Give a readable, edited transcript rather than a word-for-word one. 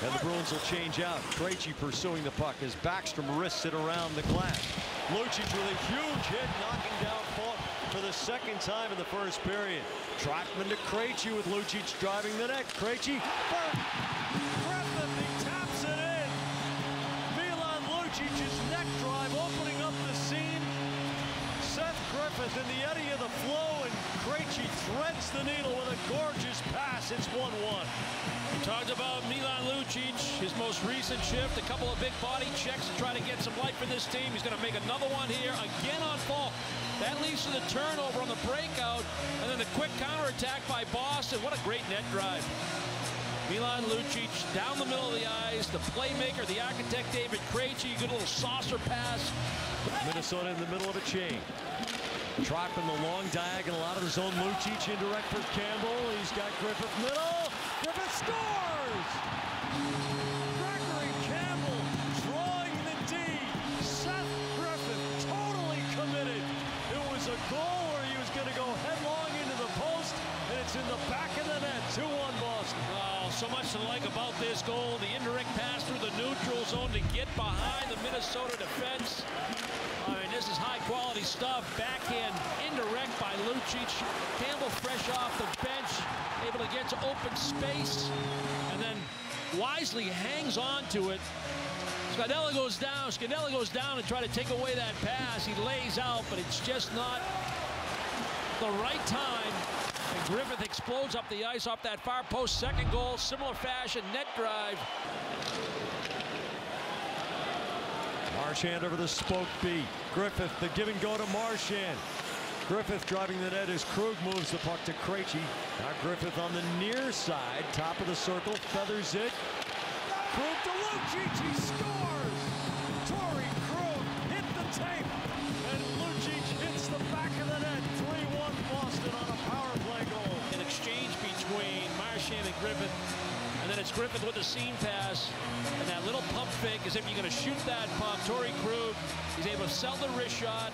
And the Bruins will change out. Krejci pursuing the puck. His Backstrom wrists it around the glass. Lucic with a huge hit, knocking down Falk for the second time in the first period. Trotman to Krejci with Lucic driving the net. Krejci. Griffith, he taps it in. Milan Lucic's neck drive opening up the scene. Seth Griffith in the eddy of the flow, and Krejci threads the needle with a gorgeous pass. It's 1-1. We talked about Milan Lucic, his most recent shift, a couple of big body checks to try to get some life for this team. He's going to make another one here, again on Falk. That leads to the turnover on the breakout, and then the quick counterattack by Boston. What a great net drive. Milan Lucic down the middle of the ice, the playmaker, the architect, David Krejci. Good little saucer pass. Minnesota in the middle of a chain. Trotman the long diagonal out of the zone. Lucic indirect for Campbell. He's got Griffith middle. Griffith scores! Gregory Campbell drawing the D. Seth Griffith totally committed. It was a goal where he was going to go headlong into the post, and it's in the back of the net. 2-1 Boston. Wow, so much to like about this goal. The indirect pass through the neutral zone to get behind the Minnesota defense. I mean, this is high-quality stuff. Backhand indirect by Lucic. Campbell fresh off the bench, able to get to open space, and then wisely hangs on to it. Scandella goes down. Scandella goes down and try to take away that pass. He lays out, but it's just not the right time. And Griffith explodes up the ice off that far post. Second goal, similar fashion, net drive. Marchand over the spoke beat. Griffith, the give and go to Marchand. Griffith driving the net as Krug moves the puck to Krejci. Now Griffith on the near side, top of the circle, feathers it. Krug to Lucic, he scores! Torrey Krug hit the tape, and Lucic hits the back of the net. 3-1 Boston on a power play goal. An exchange between Marchand and Griffith. And then it's Griffith with a seam pass, and that little pump fake as if you're going to shoot that pump. Torrey Krug, he's able to sell the wrist shot,